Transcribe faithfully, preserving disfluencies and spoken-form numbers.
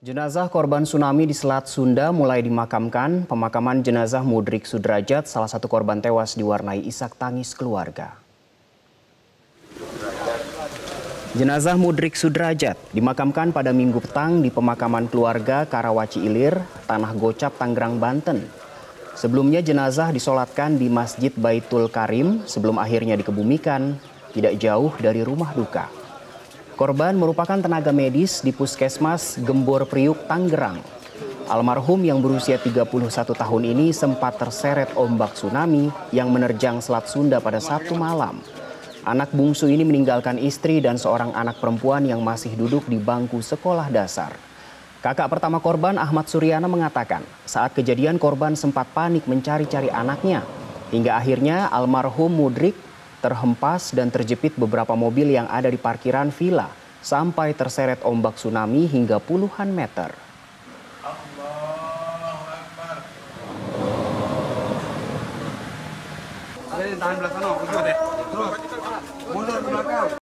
Jenazah korban tsunami di Selat Sunda mulai dimakamkan. Pemakaman jenazah Mudrik Sudrajat, salah satu korban tewas, diwarnai isak tangis keluarga. Jenazah Mudrik Sudrajat dimakamkan pada Minggu petang di pemakaman keluarga Karawaci Ilir, Tanah Gocap, Tangerang, Banten. Sebelumnya jenazah disolatkan di Masjid Baitul Karim sebelum akhirnya dikebumikan tidak jauh dari rumah duka. Korban merupakan tenaga medis di Puskesmas Gembor, Priuk, Tangerang. Almarhum yang berusia tiga puluh satu tahun ini sempat terseret ombak tsunami yang menerjang Selat Sunda pada Sabtu malam. Anak bungsu ini meninggalkan istri dan seorang anak perempuan yang masih duduk di bangku sekolah dasar. Kakak pertama korban, Ahmad Suryana, mengatakan saat kejadian korban sempat panik mencari-cari anaknya. Hingga akhirnya almarhum Mudrik terhempas dan terjepit beberapa mobil yang ada di parkiran villa sampai terseret ombak tsunami hingga puluhan meter. Allahu Akbar.